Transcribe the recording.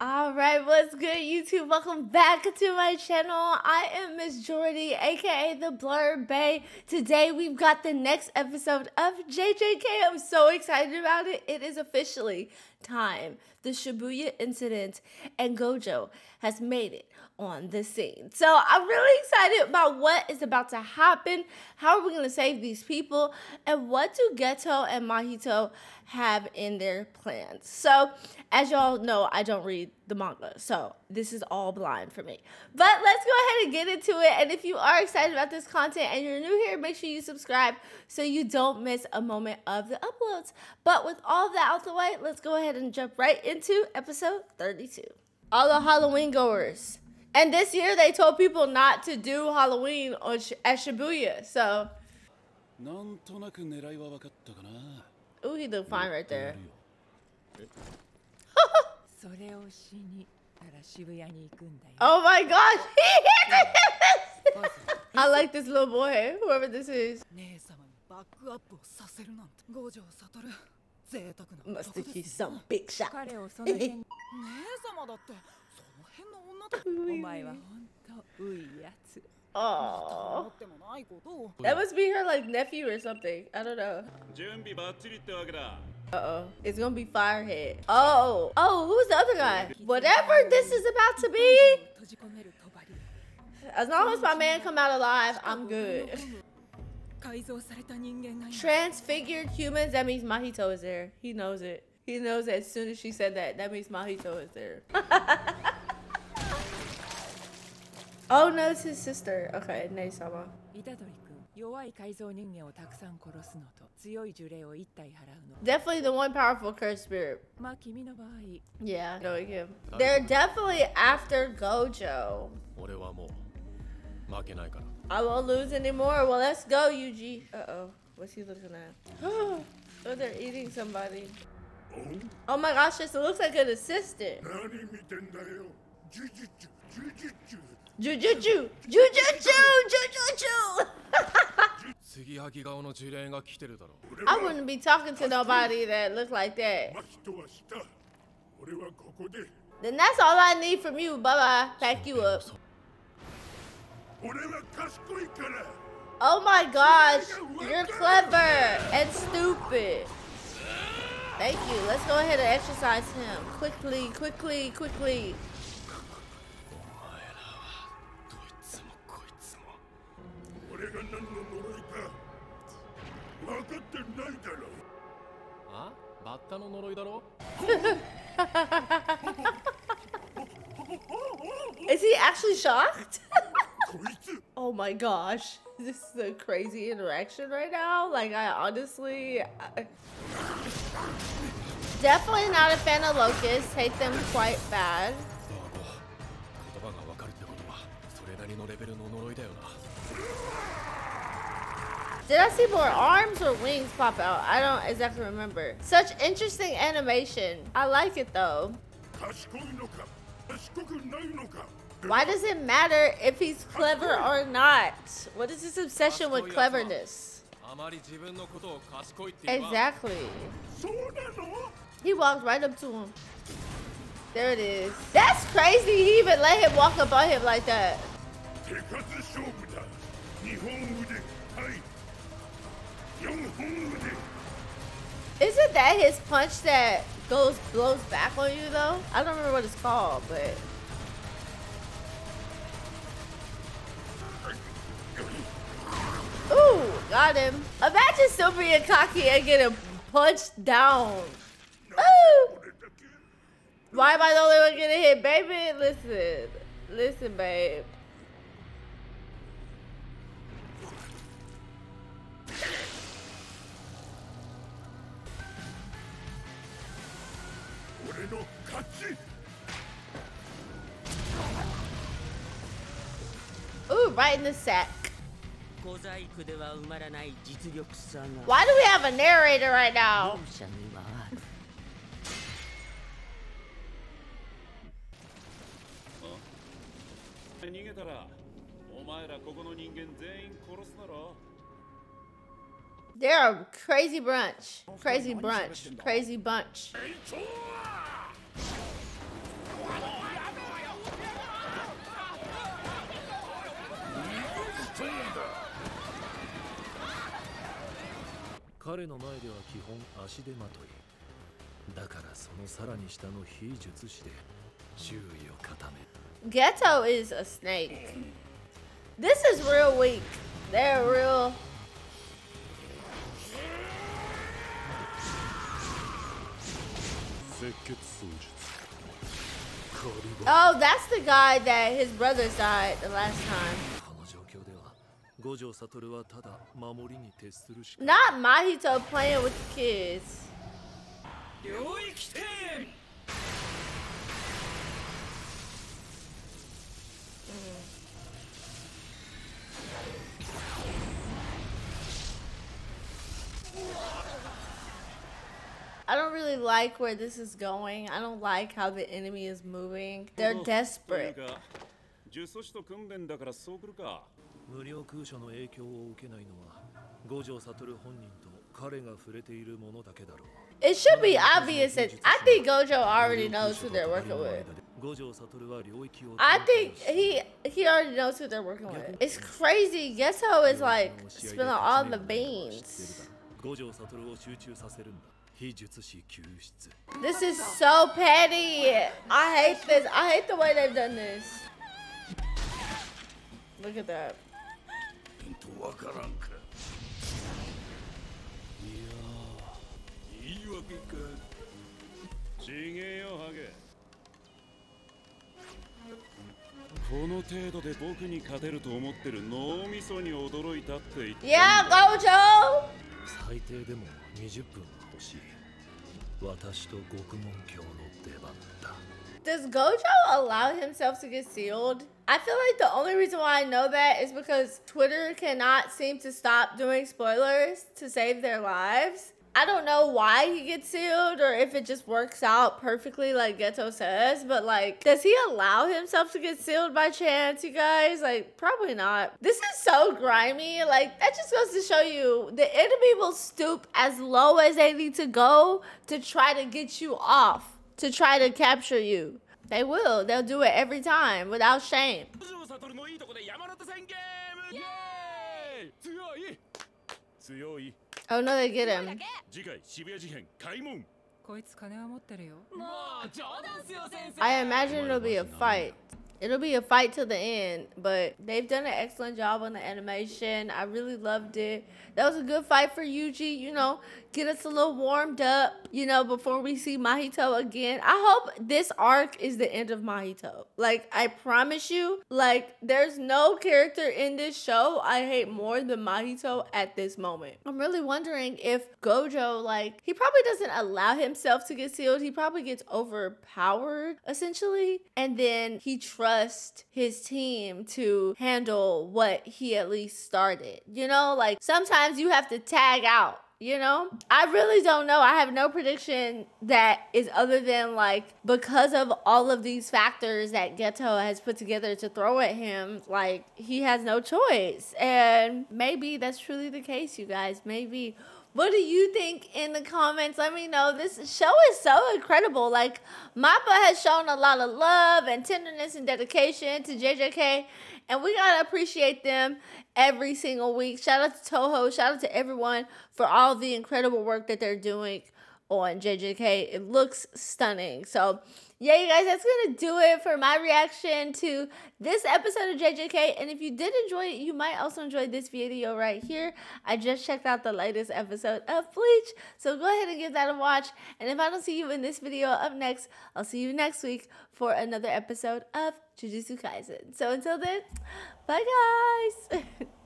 All right, what's good, YouTube? Welcome back to my channel. I am missjourdy, aka The Blerd Bae. Today we've got the next episode of JJK. I'm so excited about it. It is officially time. The Shibuya incident and Gojo has made it on the scene. So I'm really excited about what is about to happen. How are we going to save these people? And what do Geto and Mahito have in their plans? So as y'all know, I don't read the manga, so this is all blind for me. But let's go ahead and get into it. And if you are excited about this content and you're new here, make sure you subscribe so you don't miss a moment of the uploads. But with all that out the way, let's go ahead and jump right into episode 32. All the Halloween goers. And this year they told people not to do Halloween on at Shibuya, so. Ooh, he looked fine right there. Oh my gosh! He hit this! I like this little boy, whoever this is. Must have he's some big shot. Oh, that must be her like nephew or something. I don't know. Uh-oh. It's gonna be Firehead. Oh. Oh, who's the other guy? Whatever this is about to be. As long as my man come out alive, I'm good. Transfigured humans, that means Mahito is there. He knows it. He knows that as soon as she said that, that means Mahito is there. Oh no, it's his sister. Okay, Neisama. Definitely the one powerful cursed spirit. Yeah, knowing him. They're definitely after Gojo. I won't lose anymore. Well, let's go, Yuji. Uh-oh. What's he looking at? Oh, they're eating somebody. Oh my gosh, this looks like an assistant. Jujutsu! Jujutsu! Jujutsu! I wouldn't be talking to nobody that looked like that. Then that's all I need from you. Bye-bye. Pack you up. Oh my gosh. You're clever and stupid. Thank you. Let's go ahead and exercise him. Quickly, quickly, quickly. Is he actually shocked? Oh my gosh, this is a crazy interaction right now. Like, I honestly definitely not a fan of locusts. Hate them quite bad. Did I see more arms or wings pop out? I don't exactly remember. Such interesting animation. I like it though. Why does it matter if he's clever or not? What is this obsession with cleverness? Exactly. He walked right up to him. There it is. That's crazy. He even let him walk up on him like that. Isn't that his punch that blows back on you though? I don't remember what it's called, but ooh, got him. Imagine still being cocky and getting punched down. Ooh. Why am I the only one getting hit, baby? Listen, listen, babe. Ooh, right in the sack. Why do we have a narrator right now? They're a crazy brunch. Crazy brunch. Crazy bunch. 彼の前では基本足手まとい。だからそのさらに下の非術師で周囲を固め。Geto is a snake. This is real weak. They're real. Oh, that's the guy that his brothers died the last time. Not Mahito playing with the kids. I don't really like where this is going. I don't like how the enemy is moving. They're desperate. It should be obvious that I think Gojo already knows who they're working with. I think he already knows who they're working with. It's crazy. Geto is like spilling all the beans. This is so petty. I hate this. I hate the way they've done this. Look at that. Yeah, Gojo! Does Gojo allow himself to get sealed? I feel like the only reason why I know that is because Twitter cannot seem to stop doing spoilers to save their lives. I don't know why he gets sealed or if it just works out perfectly like Geto says, but like, does he allow himself to get sealed by chance, you guys? Like, probably not. This is so grimy. Like, that just goes to show you the enemy will stoop as low as they need to go to try to get you off, to try to capture you. They will. They'll do it every time without shame. Yay! Oh no, they get him. I imagine it'll be a fight. It'll be a fight till the end, but they've done an excellent job on the animation. I really loved it. That was a good fight for Yuji, you know, get us a little warmed up, you know, before we see Mahito again. I hope this arc is the end of Mahito. Like, I promise you, like, there's no character in this show I hate more than Mahito at this moment. I'm really wondering if Gojo, like, he probably doesn't allow himself to get sealed. He probably gets overpowered, essentially, and then he trusts his team to handle what he at least started. You know, like, sometimes you have to tag out. You know, I really don't know. I have no prediction that is other than like, because of all of these factors that Geto has put together to throw at him, like he has no choice. And maybe that's truly the case, you guys. Maybe. What do you think in the comments? Let me know. This show is so incredible. Like, Mappa has shown a lot of love and tenderness and dedication to JJK. And we gotta appreciate them every single week. Shout out to Toho. Shout out to everyone for all the incredible work that they're doing on JJK. It looks stunning. So, yeah, you guys, that's gonna do it for my reaction to this episode of JJK. And if you did enjoy it, you might also enjoy this video right here. I just checked out the latest episode of Bleach. So go ahead and give that a watch. And if I don't see you in this video up next, I'll see you next week for another episode of Jujutsu Kaisen. So until then, bye guys.